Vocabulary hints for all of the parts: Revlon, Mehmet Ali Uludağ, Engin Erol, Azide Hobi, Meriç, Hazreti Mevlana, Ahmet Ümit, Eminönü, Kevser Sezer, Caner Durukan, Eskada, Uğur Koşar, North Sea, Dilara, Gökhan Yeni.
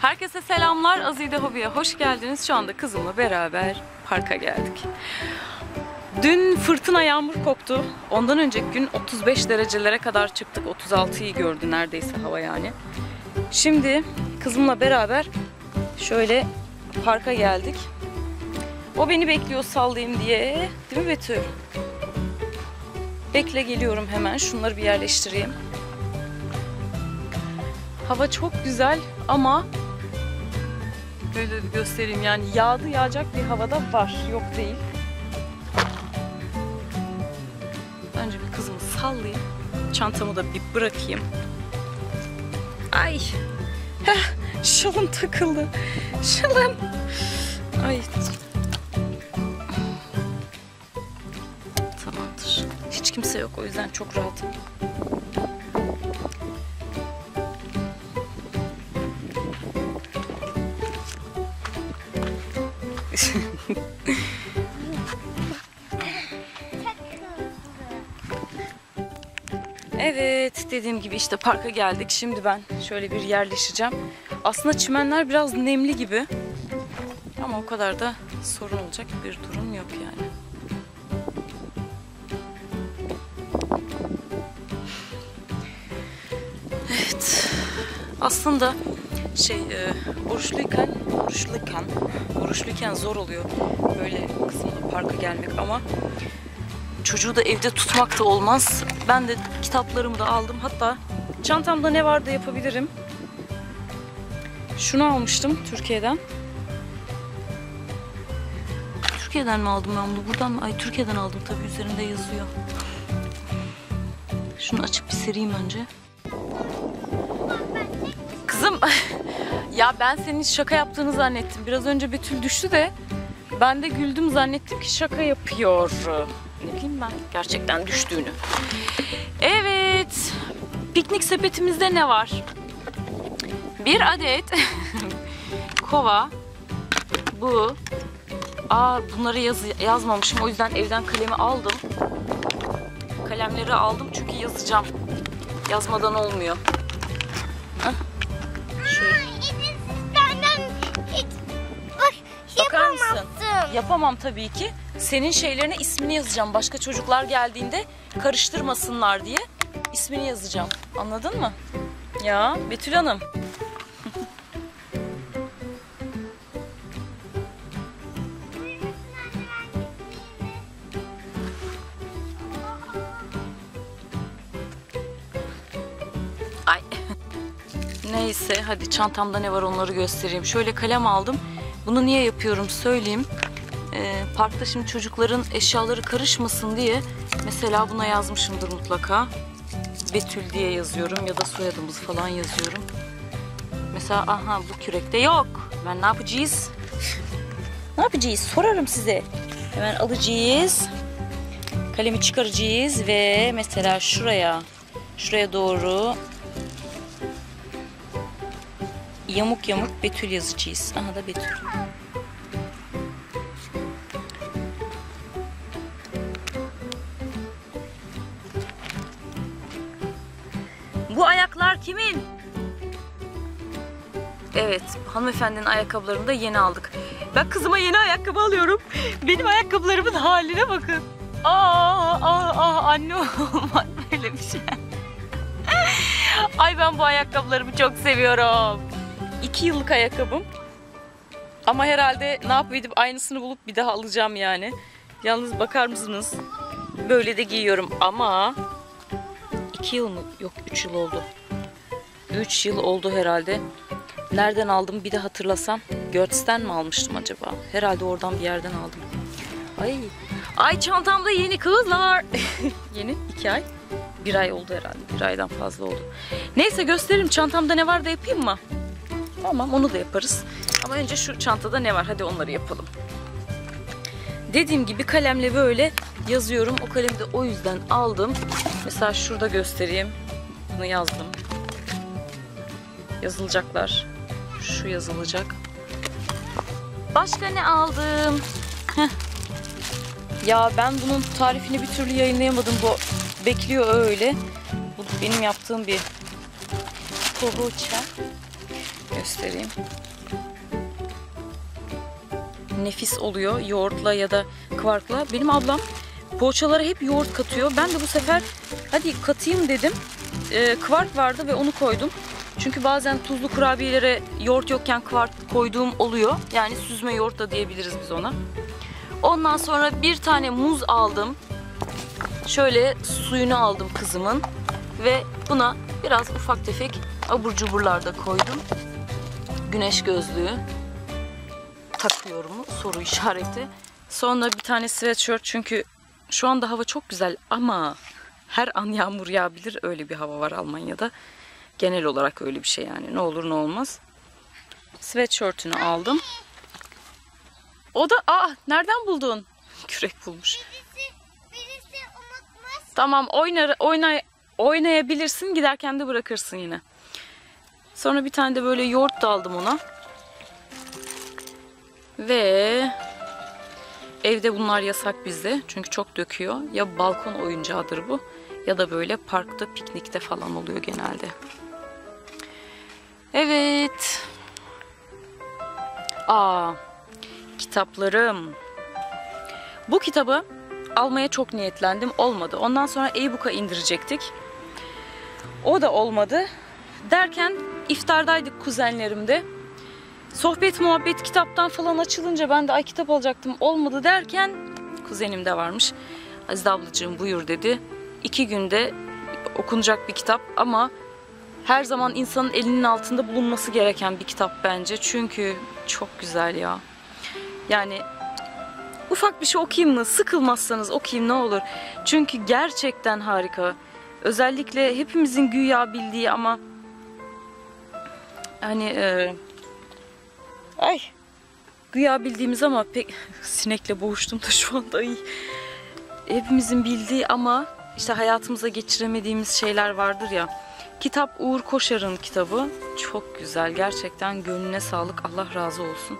Herkese selamlar. Azide Hobi'ye hoş geldiniz. Şu anda kızımla beraber parka geldik. Dün fırtına yağmur koptu. Ondan önceki gün 35 derecelere kadar çıktık. 36'yı gördü neredeyse hava yani. Şimdi kızımla beraber şöyle parka geldik. O beni bekliyor sallayayım diye. Değil mi Betül? Bekle geliyorum hemen. Şunları bir yerleştireyim. Hava çok güzel ama böyle bir göstereyim. Yani yağdı yağacak bir havada var. Yok değil. Önce bir kızımı sallayayım. Çantamı da bir bırakayım. Ay! Heh, şalım takıldı. Şalım! Ay! Tamamdır. Hiç kimse yok. O yüzden çok rahatım. Evet, dediğim gibi işte parka geldik. Şimdi ben şöyle bir yerleşeceğim. Aslında çimenler biraz nemli gibi. Ama o kadar da sorun olacak bir durum yok yani. Evet. Aslında oruçluyken zor oluyor böyle kızımla parka gelmek ama çocuğu da evde tutmak da olmaz. Ben de kitaplarımı da aldım. Hatta çantamda ne var da yapabilirim. Şunu almıştım Türkiye'den. Türkiye'den mi aldım ben bunu? Buradan mı? Ay, Türkiye'den aldım tabii, üzerinde yazıyor. Şunu açıp bir sereyim önce. Kızım ya ben senin şaka yaptığını zannettim. Biraz önce Betül düştü de ben de güldüm zannettim ki şaka yapıyor. Ne bileyim ben gerçekten düştüğünü. Evet. Piknik sepetimizde ne var? Bir adet kova. Bu. Aa, bunları yazmamışım. O yüzden evden kalemi aldım. Kalemleri aldım çünkü yazacağım. Yazmadan olmuyor. Yapamam tabii ki. Senin şeylerine ismini yazacağım. Başka çocuklar geldiğinde karıştırmasınlar diye ismini yazacağım. Anladın mı? Ya Betül Hanım. Ay. Neyse hadi çantamda ne var onları göstereyim. Şöyle kalem aldım. Bunu niye yapıyorum söyleyeyim. Parkta şimdi çocukların eşyaları karışmasın diye mesela buna yazmışımdır mutlaka. Betül diye yazıyorum ya da soyadımızı falan yazıyorum. Mesela aha bu kürekte yok. Ben ne yapacağız? Ne yapacağız? Sorarım size. Hemen alacağız. Kalemi çıkaracağız ve mesela şuraya doğru yamuk yamuk Betül yazacağız. Aha da Betül. Bu ayaklar kimin? Evet, hanımefendinin ayakkabılarını da yeni aldık. Ben kızıma yeni ayakkabı alıyorum. Benim ayakkabılarımın haline bakın. Anne olmaz böyle bir şey. Ay ben bu ayakkabılarımı çok seviyorum. 2 yıllık ayakkabım. Ama herhalde ne yapayım aynısını bulup bir daha alacağım yani. Yalnız bakar mısınız? Böyle de giyiyorum ama 2 yıl mı? Yok 3 yıl oldu. 3 yıl oldu herhalde. Nereden aldım bir de hatırlasam. Gört'ten mi almıştım acaba? Herhalde oradan bir yerden aldım. Ay çantamda yeni kızlar. Yeni 2 ay. 1 ay oldu herhalde. 1 aydan fazla oldu. Neyse göstereyim çantamda ne var da yapayım mı? Tamam onu da yaparız. Ama önce şu çantada ne var? Hadi onları yapalım. Dediğim gibi kalemle böyle yazıyorum. O kalemi de o yüzden aldım. Mesela şurada göstereyim. Bunu yazdım. Yazılacaklar. Şu yazılacak. Başka ne aldım? Heh. Ya ben bunun tarifini bir türlü yayınlayamadım. Bu bekliyor öyle. Bu benim yaptığım bir poğaça. göstereyim. Nefis oluyor yoğurtla ya da kıvarkla. Benim ablam poğaçalara hep yoğurt katıyor. Ben de bu sefer hadi katayım dedim. Kıvark vardı ve onu koydum. Çünkü bazen tuzlu kurabiyelere yoğurt yokken kıvark koyduğum oluyor. Yani süzme yoğurt da diyebiliriz biz ona. Ondan sonra bir tane muz aldım. Şöyle suyunu aldım kızımın. Ve buna biraz ufak tefek abur cuburlar da koydum. Güneş gözlüğü takıyorum, soru işareti. Sonra bir tane sweatshirt, çünkü şu anda hava çok güzel ama her an yağmur yağabilir. Öyle bir hava var Almanya'da. Genel olarak öyle bir şey yani. Ne olur ne olmaz. Sweatshirt'ünü aldım. O da nereden buldun? Kürek bulmuş. Birisi unutmuş. Tamam, oynayabilirsin. Giderken de bırakırsın yine. Sonra bir tane de böyle yoğurt da aldım ona. Ve evde bunlar yasak bizde. Çünkü çok döküyor. Ya balkon oyuncağıdır bu. Ya da böyle parkta, piknikte falan oluyor genelde. Evet. Kitaplarım. Bu kitabı almaya çok niyetlendim. Olmadı. Ondan sonra e-book'a indirecektik. O da olmadı. Derken iftardaydık kuzenlerimde. Sohbet muhabbet kitaptan falan açılınca ben de ay kitap alacaktım, olmadı derken kuzenim de varmış. Azide ablacığım buyur dedi. 2 günde okunacak bir kitap ama her zaman insanın elinin altında bulunması gereken bir kitap bence. Çünkü çok güzel ya. Yani ufak bir şey okuyayım mı? Sıkılmazsanız okuyayım, ne olur. Çünkü gerçekten harika. Özellikle hepimizin güya bildiği ama hani güya bildiğimiz ama pek sinekle boğuştum da şu anda hepimizin bildiği ama işte hayatımıza geçiremediğimiz şeyler vardır ya. Kitap Uğur Koşar'ın kitabı. Çok güzel. Gerçekten gönlüne sağlık. Allah razı olsun.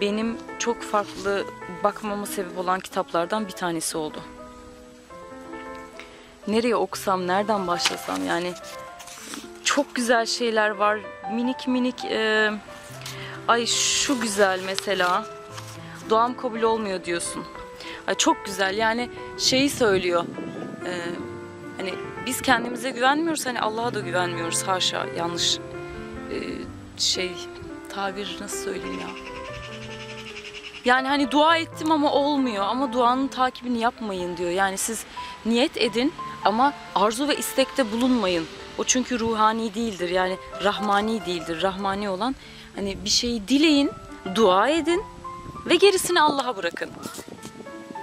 Benim çok farklı bakmama sebep olan kitaplardan bir tanesi oldu. Nereye okusam, nereden başlasam yani. Çok güzel şeyler var. Minik minik ay şu güzel mesela. Doğam kabul olmuyor diyorsun. Ay çok güzel yani, şeyi söylüyor. Hani biz kendimize güvenmiyoruz, hani Allah'a da güvenmiyoruz, haşa, yanlış tabir, nasıl söyleyeyim ya. Yani hani dua ettim ama olmuyor, ama duanın takibini yapmayın diyor. Yani siz niyet edin ama arzu ve istekte bulunmayın. O çünkü ruhani değildir, yani rahmani değildir. Rahmani olan hani bir şeyi dileyin, dua edin ve gerisini Allah'a bırakın.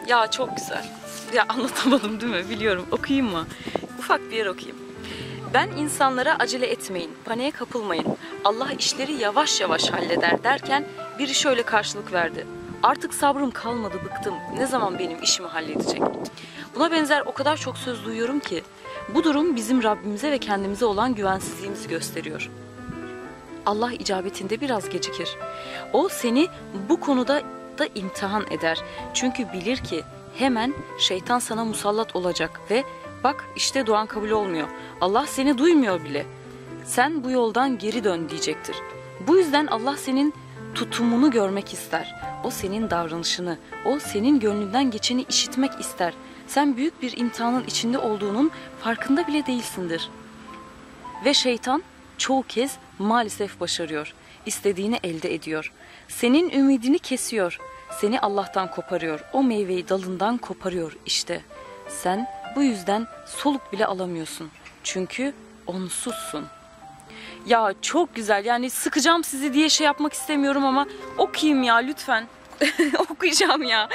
Ya çok güzel. Ya anlatamadım değil mi? Biliyorum. Okuyayım mı? Ufak bir yer okuyayım. Ben insanlara acele etmeyin, paniğe kapılmayın, Allah işleri yavaş yavaş halleder derken biri şöyle karşılık verdi. Artık sabrım kalmadı, bıktım. Ne zaman benim işimi halledecek? Buna benzer o kadar çok söz duyuyorum ki. Bu durum bizim Rabbimize ve kendimize olan güvensizliğimizi gösteriyor. Allah icabetinde biraz gecikir. O seni bu konuda da imtihan eder. Çünkü bilir ki hemen şeytan sana musallat olacak ve bak işte duan kabul olmuyor, Allah seni duymuyor bile, sen bu yoldan geri dön diyecektir. Bu yüzden Allah senin tutumunu görmek ister. O senin davranışını, o senin gönlünden geçeni işitmek ister. Sen büyük bir imtihanın içinde olduğunun farkında bile değilsindir. Ve şeytan çoğu kez maalesef başarıyor. İstediğini elde ediyor. Senin ümidini kesiyor. Seni Allah'tan koparıyor. O meyveyi dalından koparıyor işte. Sen bu yüzden soluk bile alamıyorsun. Çünkü onsuzsun. Ya çok güzel. Yani sıkacağım sizi diye şey yapmak istemiyorum ama okuyayım ya lütfen. Okuyacağım ya.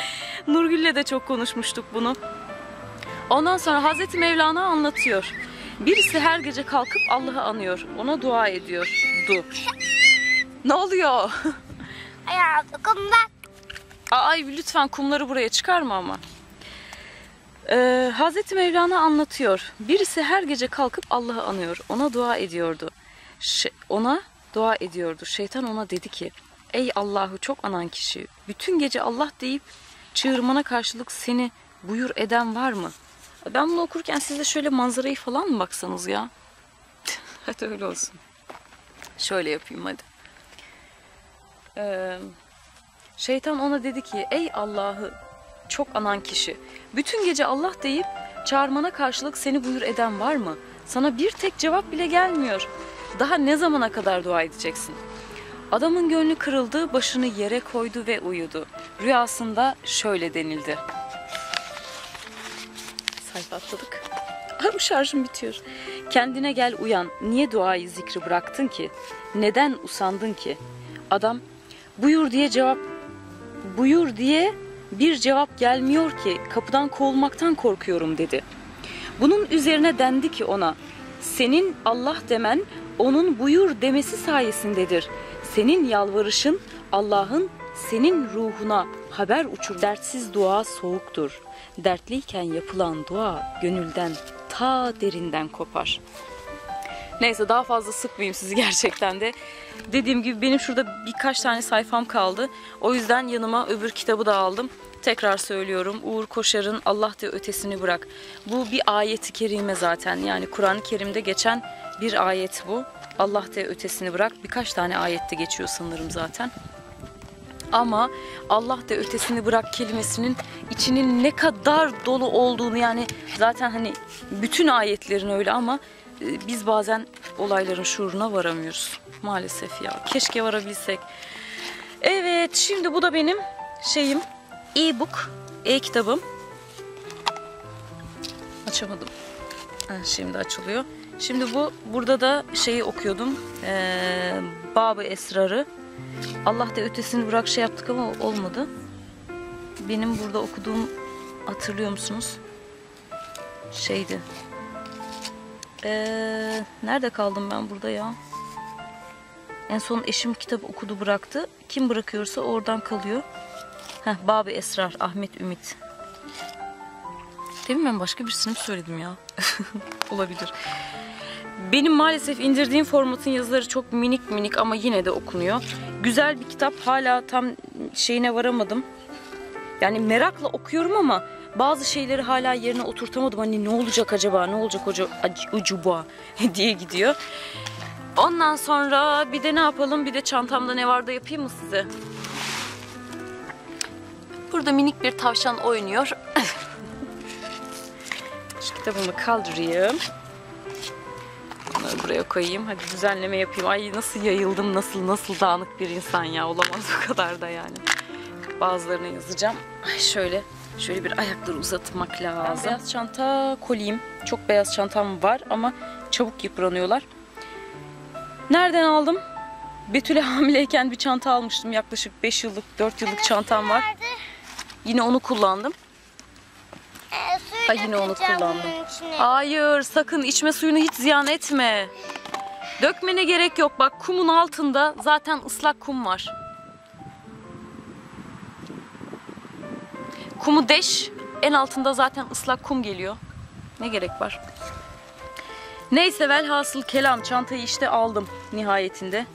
Nurgül'le de çok konuşmuştuk bunu. Ondan sonra Hazreti Mevlana anlatıyor. Birisi her gece kalkıp Allah'ı anıyor. Ona dua ediyor. Ne oluyor? Ayağı kumlar. Ay lütfen kumları buraya çıkarma ama. Hazreti Mevlana anlatıyor. Birisi her gece kalkıp Allah'ı anıyor. Ona dua ediyordu. Şeytan ona dedi ki, ey Allah'ı çok anan kişi, bütün gece Allah deyip çığırmana karşılık seni buyur eden var mı? Ben bunu okurken siz de şöyle manzarayı falan mı baksanız ya? Hadi öyle olsun. Şöyle yapayım hadi. şeytan ona dedi ki, ey Allah'ı çok anan kişi, bütün gece Allah deyip çağırmana karşılık seni buyur eden var mı? Sana bir tek cevap bile gelmiyor. Daha ne zamana kadar dua edeceksin? Adamın gönlü kırıldı, başını yere koydu ve uyudu. Rüyasında şöyle denildi. Sayfa atladık. Şarjım bitiyor. Kendine gel, uyan. Niye duayı, zikri bıraktın ki? Neden usandın ki? Adam, buyur diye bir cevap gelmiyor ki, kapıdan kovulmaktan korkuyorum dedi. Bunun üzerine dendi ki ona, senin Allah demen onun buyur demesi sayesindedir. Senin yalvarışın Allah'ın senin ruhuna haber uçur. Dertsiz dua soğuktur. Dertliyken yapılan dua gönülden ta derinden kopar. Neyse, daha fazla sıkmayayım sizi gerçekten de. Dediğim gibi benim şurada birkaç tane sayfam kaldı. O yüzden yanıma öbür kitabı da aldım. Tekrar söylüyorum, Uğur Koşar'ın Allah de ötesini bırak. Bu bir ayeti kerime zaten. Yani Kur'an-ı Kerim'de geçen bir ayet bu. Allah de ötesini bırak. Birkaç tane ayette geçiyor sanırım zaten. Ama Allah de ötesini bırak kelimesinin içinin ne kadar dolu olduğunu, yani zaten hani bütün ayetlerin öyle, ama biz bazen olayların şuuruna varamıyoruz maalesef ya. Keşke varabilsek. Evet, şimdi bu da benim şeyim, e-book, e-kitabım. Açamadım. Şimdi açılıyor. Şimdi bu, burada da şeyi okuyordum, Bab-ı Esrar'ı. Allah de ötesini bırak şey yaptık ama olmadı. Benim burada okuduğum, hatırlıyor musunuz? Şeydi. Nerede kaldım ben burada ya? En son eşim kitap okudu, bıraktı. Kim bırakıyorsa oradan kalıyor. Heh, Bab-ı Esrar, Ahmet Ümit. Demin ben başka birisini söyledim ya. Olabilir. Benim maalesef indirdiğim formatın yazıları çok minik minik ama yine de okunuyor. Güzel bir kitap. Hala tam şeyine varamadım. Yani merakla okuyorum ama bazı şeyleri hala yerine oturtamadım. Hani ne olacak acaba? Ne olacak acaba? diye gidiyor. Ondan sonra bir de ne yapalım? Bir de çantamda ne var da yapayım mı size? Burada minik bir tavşan oynuyor. Şu kitabımı kaldırayım. Bunları buraya koyayım. Hadi düzenleme yapayım. Ay nasıl yayıldım, nasıl dağınık bir insan ya. Olamaz o kadar da yani. Bazılarını yazacağım. Ay şöyle bir ayakları uzatmak lazım. Ben beyaz çanta kolyeyim. Çok beyaz çantam var ama çabuk yıpranıyorlar. Nereden aldım? Betül'e hamileyken bir çanta almıştım. Yaklaşık 5 yıllık, 4 yıllık çantam var. Yine onu kullandım. Ay, yine onu kullandım. Hayır, sakın içme suyunu hiç ziyan etme. Dökmene gerek yok. Bak, kumun altında zaten ıslak kum var. Kumu deş, en altında zaten ıslak kum geliyor. Ne gerek var? Neyse, velhasıl kelam, çantayı işte aldım nihayetinde.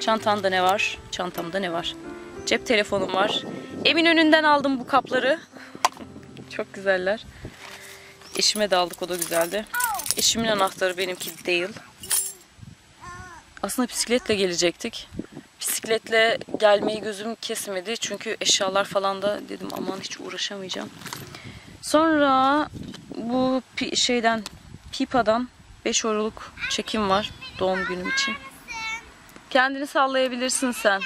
Çantamda ne var? Çantamda ne var? Cep telefonum var. Eminönü'nden aldım bu kapları. Çok güzeller. Eşime de aldık, o da güzeldi. Eşimin anahtarı, benimki değil. Aslında bisikletle gelecektik. Bisikletle gelmeyi gözüm kesmedi. Çünkü eşyalar falan da dedim aman hiç uğraşamayacağım. Sonra bu pipadan 5 euroluk çekim var doğum günüm için. Kendini sallayabilirsin sen.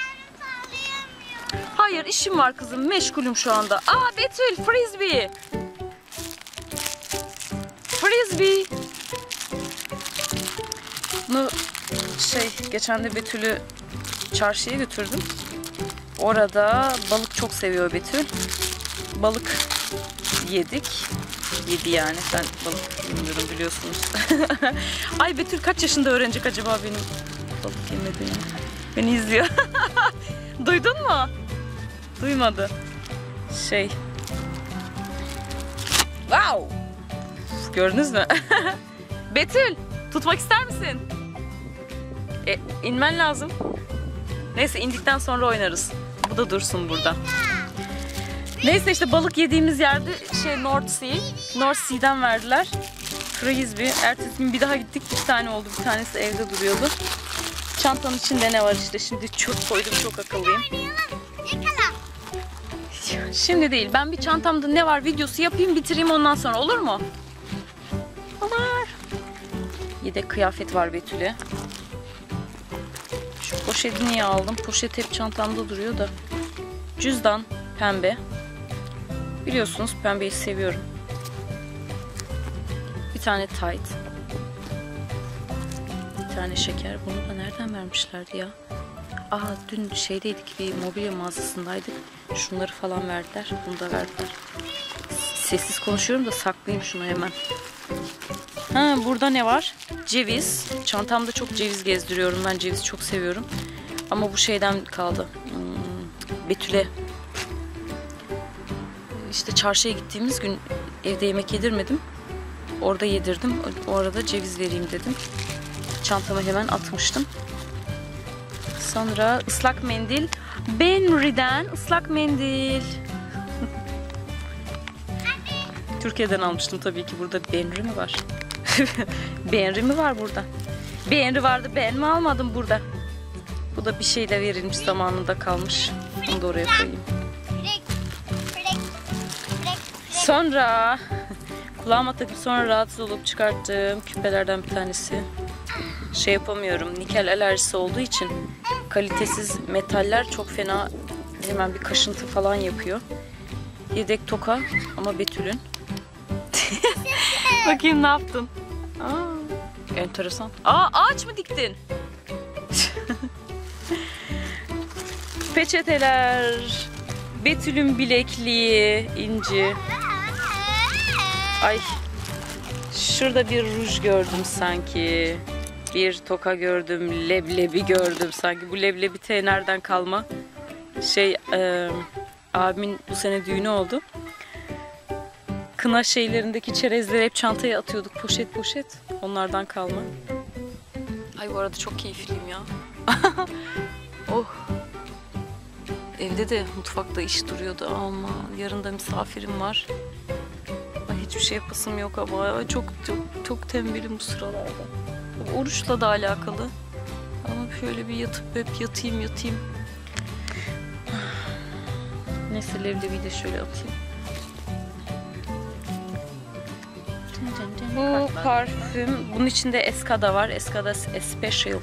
Hayır, işim var kızım, meşgulüm şu anda. Aa, Betül, frisbee. Frisbee. Bunu geçen de Betül'ü çarşıya götürdüm. Orada balık çok seviyor Betül. Balık yedik. Yedi yani. Ben balık bilmiyorum biliyorsunuz. Ay, Betül kaç yaşında öğrenecek acaba benim balık yemediğimi? Beni izliyor. Duydun mu? Duymadı. Wow! Gördünüz mü? Betül, tutmak ister misin? İnmen lazım. Neyse, indikten sonra oynarız. Bu da dursun burada. Neyse, işte balık yediğimiz yerde North Sea. North Sea'den verdiler. Frisbee. Ertesi gün bir daha gittik. 2 tane oldu. Bir tanesi evde duruyordu. Çantanın içinde ne var işte, şimdi çok koydum, çok akıllıyım. Şimdi değil, ben bir çantamda ne var videosu yapayım, bitireyim, ondan sonra olur mu? Olur. Yedek kıyafet var Betül'e. Şu poşeti niye aldım? Poşet hep çantamda duruyor da. Cüzdan pembe. Biliyorsunuz pembeyi seviyorum. Bir tane tight. Bir tane şeker. Bunu da nereden vermişlerdi ya? Aa, dün şeydeydik, bir mobilya mağazasındaydık. Şunları falan verdiler. Bunu da verdiler. Sessiz konuşuyorum da saklayayım şunu hemen. Ha, burada ne var? Ceviz. Çantamda çok ceviz gezdiriyorum. Ben cevizi çok seviyorum. Ama bu şeyden kaldı. Betül'e. İşte çarşıya gittiğimiz gün evde yemek yedirmedim. Orada yedirdim. O arada ceviz vereyim dedim. Çantama hemen atmıştım. Sonra ıslak mendil. Benri'den ıslak mendil. Türkiye'den almıştım tabii ki. Burada Benri mi var? Benri mi var burada? Benri vardı. Ben mi almadım burada? Bu da bir şeyle verilmiş, zamanında kalmış. Bunu da oraya koyayım. Sonra kulağıma takıp sonra rahatsız olup çıkarttığım küpelerden bir tanesi. Şey yapamıyorum, nikel alerjisi olduğu için kalitesiz metaller çok fena, hemen bir kaşıntı falan yapıyor. Yedek toka ama Betül'ün. Bakayım ne yaptın? Aa, enteresan. Aa, ağaç mı diktin? Peçeteler. Betül'ün bilekliği inci. Ay. Şurada bir ruj gördüm sanki. Bir toka gördüm. Leblebi gördüm sanki. Bu leblebi te nereden kalma? Abimin bu sene düğünü oldu. Kına şeylerindeki çerezleri hep çantaya atıyorduk. Poşet poşet. Onlardan kalma. Ay, bu arada çok keyifliyim ya. Oh. Evde de mutfakta iş duruyordu ama yarın da misafirim var. Ay, hiçbir şey yapasım yok ama. Ay, çok tembelim bu sıralarda. Oruçla da alakalı. Ama şöyle bir yatıp hep yatayım. Neyse, leblebiyi de şöyle atayım. Bu parfüm. Bunun içinde Eskada var. Eskada Special.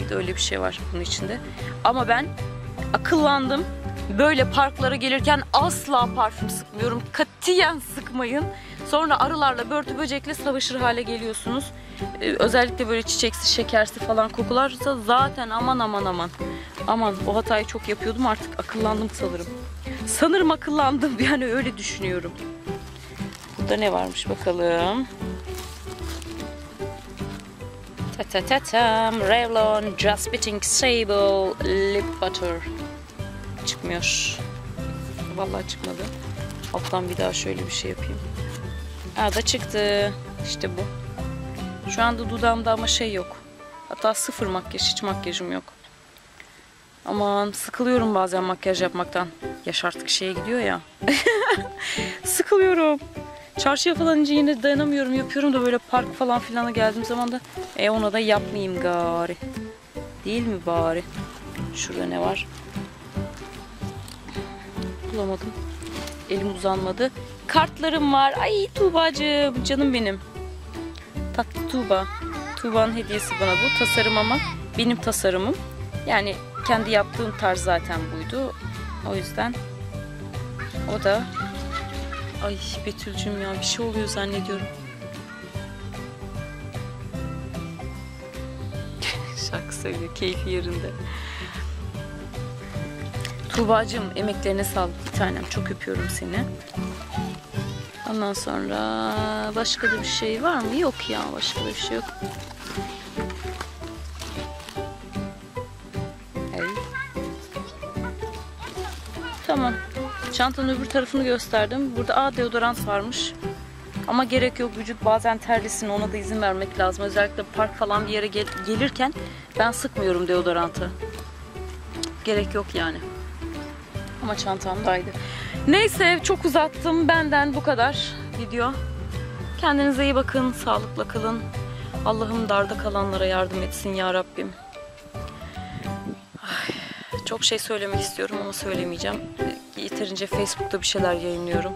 Bir de öyle bir şey var bunun içinde. Ama ben akıllandım. Böyle parklara gelirken asla parfüm sıkmıyorum. Katiyen sıkmayın. Sonra arılarla, börtü böcekle savaşır hale geliyorsunuz. Özellikle böyle çiçeksiz, şekersiz falan kokularsa zaten aman. Aman, o hatayı çok yapıyordum, artık akıllandım sanırım. Sanırım akıllandım, yani öyle düşünüyorum. Burada ne varmış bakalım. Revlon Just Beating Stable Lip Butter. Çıkmıyor. Vallahi çıkmadı. Alttan bir daha şöyle bir şey yapayım. Aa, da çıktı. İşte bu. Şu anda dudağımda ama şey yok. Hatta sıfır makyaj, hiç makyajım yok. Aman, sıkılıyorum bazen makyaj yapmaktan. Yaş artık şeye gidiyor ya. Sıkılıyorum. Çarşıya falan ince yine dayanamıyorum, yapıyorum da böyle park falan filana geldiğim zaman da ona da yapmayayım gari. Değil mi bari? Şurada ne var? Bulamadım. Elim uzanmadı. Kartlarım var. Ay Tuğba'cığım, canım benim. Tatlı Tuğba. Tuğba'nın hediyesi bana bu. Tasarım ama benim tasarımım. Yani kendi yaptığım tarz zaten buydu. O yüzden o da... Ay Betül'cüğüm ya, bir şey oluyor zannediyorum. Şarkı söylüyor, keyfi yerinde. Tuğba'cığım, emeklerine sağlık bir tanem, çok öpüyorum seni. Ondan sonra başka da bir şey var mı? Yok ya, başka da bir şey yok. Evet. Tamam. Çantanın öbür tarafını gösterdim. Burada deodorant varmış. Ama gerek yok, vücut bazen terlisin, ona da izin vermek lazım. Özellikle park falan bir yere gelirken ben sıkmıyorum deodorantı. Gerek yok yani. Ama çantamdaydı. Neyse, çok uzattım. Benden bu kadar video. Kendinize iyi bakın, sağlıkla kalın. Allah'ım darda kalanlara yardım etsin ya Rabbim. Çok şey söylemek istiyorum ama söylemeyeceğim. Yeterince Facebook'ta bir şeyler yayınlıyorum.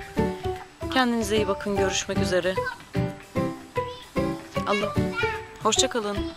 Kendinize iyi bakın. Görüşmek üzere. Hoşça kalın.